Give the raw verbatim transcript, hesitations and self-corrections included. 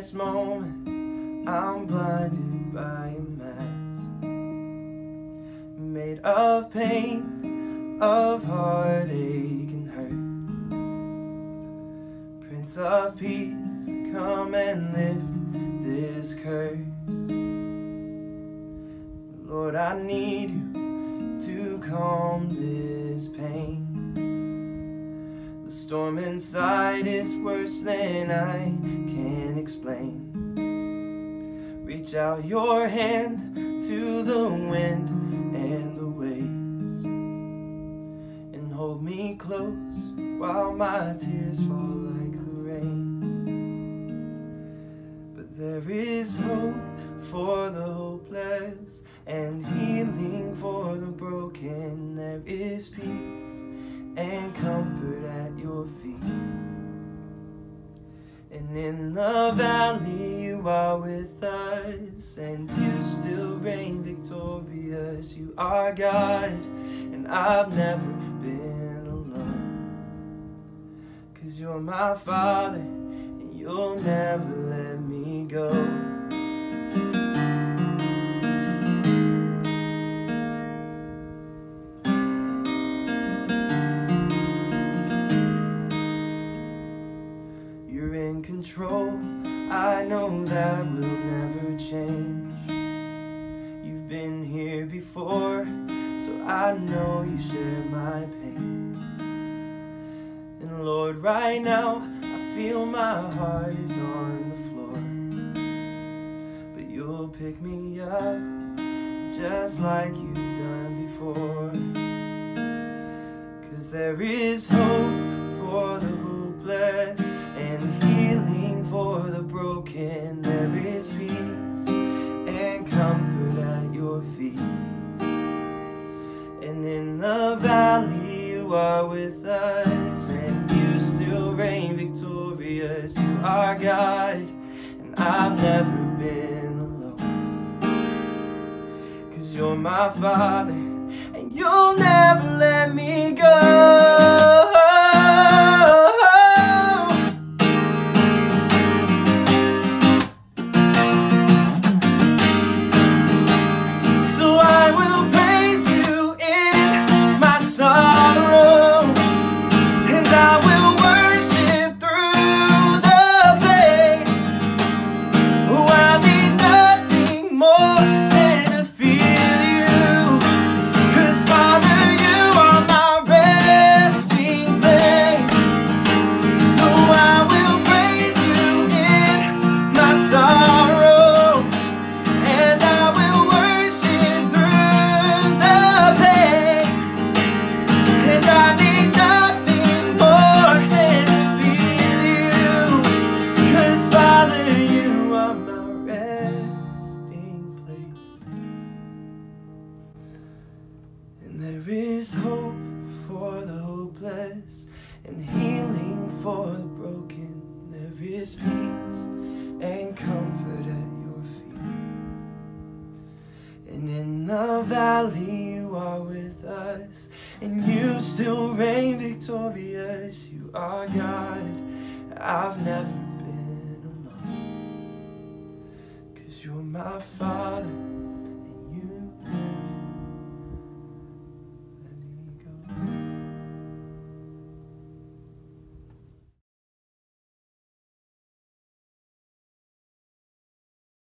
this moment I'm blinded by a mask made of pain, of heartache and hurt. Prince of Peace, come and lift this curse. Lord, I need you to calm this pain. The storm inside is worse than I can explain. Reach out your hand to the wind and the waves, and hold me close while my tears fall like the rain. But there is hope for the hopeless and healing for the broken. There is peace and comfort at your feet, and in the valley you are with us, and you still reign victorious. You are God, and I've never been alone, 'cause you're my Father, and you'll never let me go. You're in control, I know that will never change. You've been here before, so I know you share my pain. And Lord, right now, I feel my heart is on the floor. But you'll pick me up, just like you've done before. 'Cause there is hope for the hopeless and healing for the broken. There is peace and comfort at your feet, and in the valley you are with us, and you still reign victorious. You are God, and I've never been alone, 'cause you're my Father, and you'll never let me go. There is hope for the hopeless and healing for the broken. There is peace and comfort at your feet, and in the valley you are with us, and you still reign victorious. You are God, I've never been alone, 'cause you're my Father.